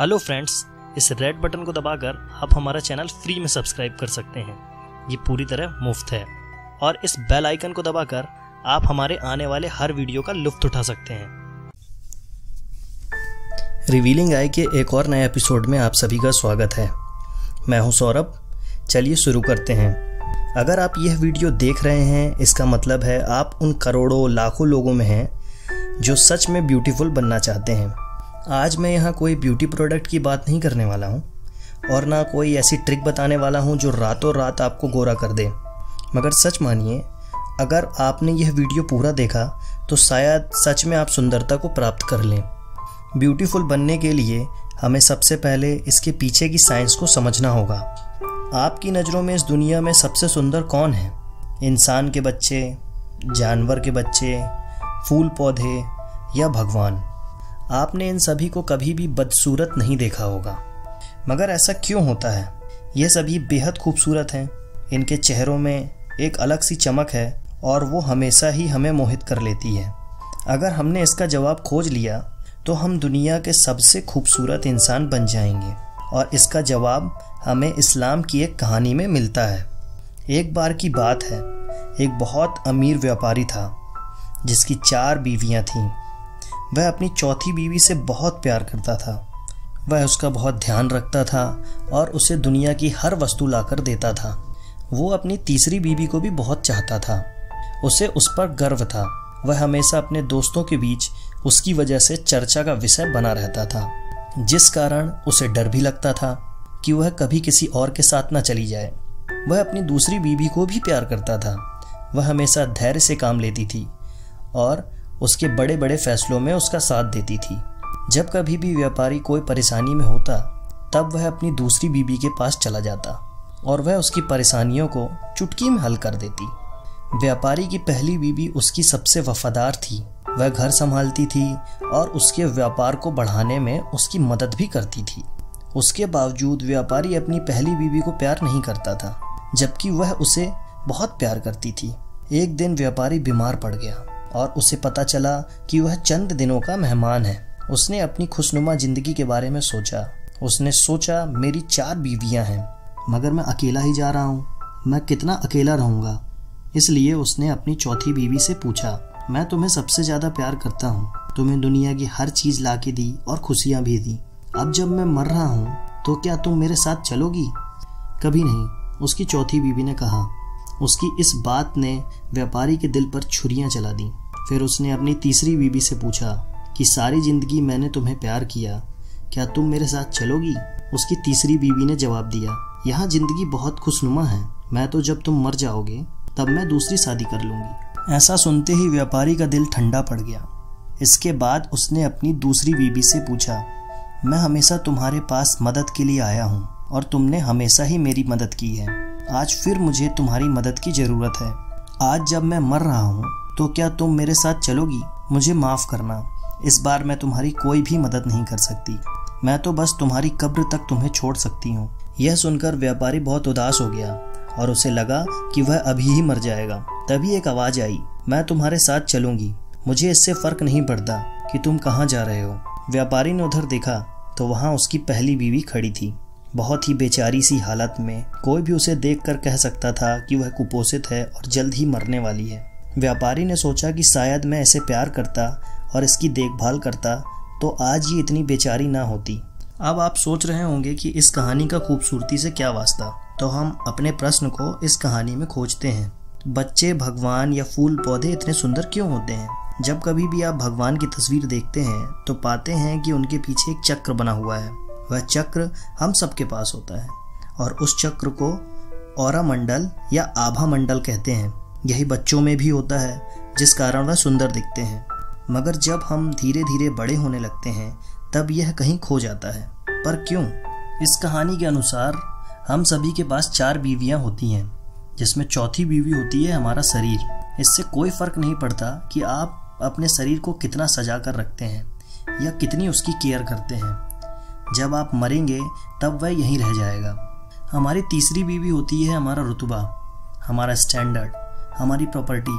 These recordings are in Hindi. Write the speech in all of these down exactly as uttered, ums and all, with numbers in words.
हेलो फ्रेंड्स, इस रेड बटन को दबाकर आप हमारा चैनल फ्री में सब्सक्राइब कर सकते हैं, ये पूरी तरह मुफ्त है। और इस बेल आइकन को दबाकर आप हमारे आने वाले हर वीडियो का लुत्फ उठा सकते हैं। रिवीलिंग आई के एक और नए एपिसोड में आप सभी का स्वागत है। मैं हूं सौरभ, चलिए शुरू करते हैं। अगर आप यह वीडियो देख रहे हैं, इसका मतलब है आप उन करोड़ों लाखों लोगों में हैं जो सच में ब्यूटीफुल बनना चाहते हैं। आज मैं यहाँ कोई ब्यूटी प्रोडक्ट की बात नहीं करने वाला हूँ और ना कोई ऐसी ट्रिक बताने वाला हूँ जो रातों रात आपको गोरा कर दे, मगर सच मानिए अगर आपने यह वीडियो पूरा देखा तो शायद सच में आप सुंदरता को प्राप्त कर लें। ब्यूटीफुल बनने के लिए हमें सबसे पहले इसके पीछे की साइंस को समझना होगा। आपकी नज़रों में इस दुनिया में सबसे सुंदर कौन है? इंसान के बच्चे, जानवर के बच्चे, फूल पौधे या भगवान? आपने इन सभी को कभी भी बदसूरत नहीं देखा होगा, मगर ऐसा क्यों होता है? ये सभी बेहद खूबसूरत हैं, इनके चेहरों में एक अलग सी चमक है और वो हमेशा ही हमें मोहित कर लेती है। अगर हमने इसका जवाब खोज लिया तो हम दुनिया के सबसे खूबसूरत इंसान बन जाएंगे, और इसका जवाब हमें इस्लाम की एक कहानी में मिलता है। एक बार की बात है, एक बहुत अमीर व्यापारी था जिसकी चार बीवियां थीं। वह अपनी चौथी बीवी से बहुत प्यार करता था, वह उसका बहुत ध्यान रखता था और उसे दुनिया की हर वस्तु लाकर देता था। वो अपनी तीसरी बीवी को भी बहुत चाहता था, उसे उस पर गर्व था। वह हमेशा अपने दोस्तों के बीच उसकी वजह से चर्चा का विषय बना रहता था, जिस कारण उसे डर भी लगता था कि वह कभी किसी और के साथ ना चली जाए। वह अपनी दूसरी बीवी को भी प्यार करता था, वह हमेशा धैर्य से काम लेती थी और उसके बड़े बड़े फैसलों में उसका साथ देती थी। जब कभी भी व्यापारी कोई परेशानी में होता तब वह अपनी दूसरी बीवी के पास चला जाता और वह उसकी परेशानियों को चुटकी में हल कर देती। व्यापारी की पहली बीवी उसकी सबसे वफादार थी, वह घर संभालती थी और उसके व्यापार को बढ़ाने में उसकी मदद भी करती थी। उसके बावजूद व्यापारी अपनी पहली बीवी को प्यार नहीं करता था, जबकि वह उसे बहुत प्यार करती थी। एक दिन व्यापारी बीमार पड़ गया और उसे पता चला कि वह चंद दिनों का मेहमान है। उसने अपनी खुशनुमा जिंदगी के बारे में सोचा। उसने सोचा, मेरी चार बीवियाँ हैं मगर मैं अकेला ही जा रहा हूँ, मैं कितना अकेला रहूँगा। इसलिए उसने अपनी चौथी बीवी से पूछा, मैं तुम्हें सबसे ज़्यादा प्यार करता हूँ, तुम्हें दुनिया की हर चीज़ ला के दी और खुशियाँ भी दी, अब जब मैं मर रहा हूँ तो क्या तुम मेरे साथ चलोगी? कभी नहीं, उसकी चौथी बीवी ने कहा। उसकी इस बात ने व्यापारी के दिल पर छुरियाँ चला दी। फिर उसने अपनी तीसरी बीवी से पूछा कि सारी ज़िंदगी मैंने तुम्हें प्यार किया, क्या तुम मेरे साथ चलोगी? उसकी तीसरी बीवी ने जवाब दिया, यहाँ ज़िंदगी बहुत खुशनुमा है, मैं तो जब तुम मर जाओगे तब मैं दूसरी शादी कर लूँगी। ऐसा सुनते ही व्यापारी का दिल ठंडा पड़ गया। इसके बाद उसने अपनी दूसरी बीवी से पूछा, मैं हमेशा तुम्हारे पास मदद के लिए आया हूँ और तुमने हमेशा ही मेरी मदद की है, आज फिर मुझे तुम्हारी मदद की ज़रूरत है, आज जब मैं मर रहा हूँ तो क्या तुम मेरे साथ चलोगी? मुझे माफ़ करना, इस बार मैं तुम्हारी कोई भी मदद नहीं कर सकती, मैं तो बस तुम्हारी कब्र तक तुम्हें छोड़ सकती हूँ। यह सुनकर व्यापारी बहुत उदास हो गया और उसे लगा कि वह अभी ही मर जाएगा। तभी एक आवाज़ आई, मैं तुम्हारे साथ चलूँगी, मुझे इससे फ़र्क नहीं पड़ता कि तुम कहाँ जा रहे हो। व्यापारी ने उधर देखा तो वहाँ उसकी पहली बीवी खड़ी थी, बहुत ही बेचारी सी हालत में। कोई भी उसे देखकर कह सकता था कि वह कुपोषित है और जल्द ही मरने वाली है। व्यापारी ने सोचा कि शायद मैं इसे प्यार करता और इसकी देखभाल करता तो आज ये इतनी बेचारी ना होती। अब आप सोच रहे होंगे कि इस कहानी का खूबसूरती से क्या वास्ता, तो हम अपने प्रश्न को इस कहानी में खोजते हैं। बच्चे, भगवान या फूल पौधे इतने सुंदर क्यों होते हैं? जब कभी भी आप भगवान की तस्वीर देखते हैं तो पाते हैं कि उनके पीछे एक चक्र बना हुआ है। वह चक्र हम सबके पास होता है और उस चक्र को औरा मंडल या आभा मंडल कहते हैं। यही बच्चों में भी होता है, जिस कारण वह सुंदर दिखते हैं, मगर जब हम धीरे धीरे बड़े होने लगते हैं तब यह कहीं खो जाता है। पर क्यों? इस कहानी के अनुसार हम सभी के पास चार बीवियां होती हैं, जिसमें चौथी बीवी होती है हमारा शरीर। इससे कोई फ़र्क नहीं पड़ता कि आप अपने शरीर को कितना सजा कर रखते हैं या कितनी उसकी केयर करते हैं, जब आप मरेंगे तब वह यहीं रह जाएगा। हमारी तीसरी बीवी होती है हमारा रुतबा, हमारा स्टैंडर्ड, हमारी प्रॉपर्टी।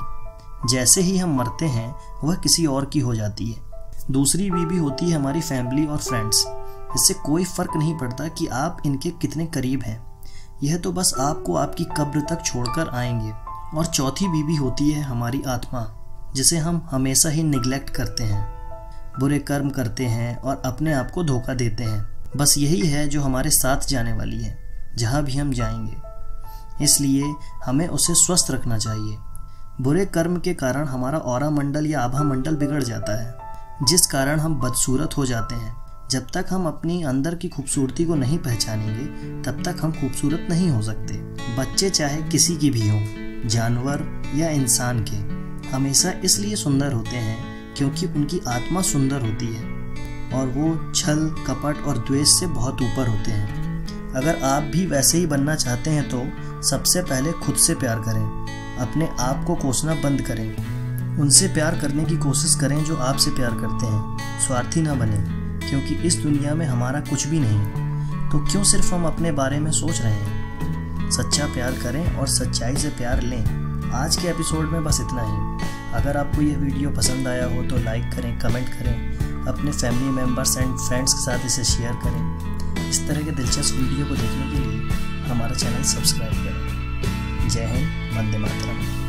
जैसे ही हम मरते हैं वह किसी और की हो जाती है। दूसरी बीवी होती है हमारी फैमिली और फ्रेंड्स, इससे कोई फ़र्क नहीं पड़ता कि आप इनके कितने करीब हैं, यह तो बस आपको आपकी कब्र तक छोड़कर आएंगे। और चौथी बीवी होती है हमारी आत्मा, जिसे हम हमेशा ही निगलेक्ट करते हैं, बुरे कर्म करते हैं और अपने आप को धोखा देते हैं। बस यही है जो हमारे साथ जाने वाली है जहाँ भी हम जाएंगे, इसलिए हमें उसे स्वस्थ रखना चाहिए। बुरे कर्म के कारण हमारा ऑरा मंडल या आभा मंडल बिगड़ जाता है, जिस कारण हम बदसूरत हो जाते हैं। जब तक हम अपनी अंदर की खूबसूरती को नहीं पहचानेंगे, तब तक हम खूबसूरत नहीं हो सकते। बच्चे चाहे किसी की भी हों, जानवर या इंसान के, हमेशा इसलिए सुंदर होते हैं क्योंकि उनकी आत्मा सुंदर होती है और वो छल, कपट और द्वेष से बहुत ऊपर होते हैं। अगर आप भी वैसे ही बनना चाहते हैं तो सबसे पहले खुद से प्यार करें, अपने आप को कोसना बंद करें, उनसे प्यार करने की कोशिश करें जो आपसे प्यार करते हैं। स्वार्थी ना बनें, क्योंकि इस दुनिया में हमारा कुछ भी नहीं, तो क्यों सिर्फ हम अपने बारे में सोच रहे हैं। सच्चा प्यार करें और सच्चाई से प्यार लें। आज के एपिसोड में बस इतना ही। अगर आपको यह वीडियो पसंद आया हो तो लाइक करें, कमेंट करें, अपने फैमिली मेम्बर्स एंड फ्रेंड्स के साथ इसे शेयर करें। इस तरह के दिलचस्प वीडियो को देखने के लिए हमारा चैनल सब्सक्राइब करें। जय हिंद, वंदे मातरम।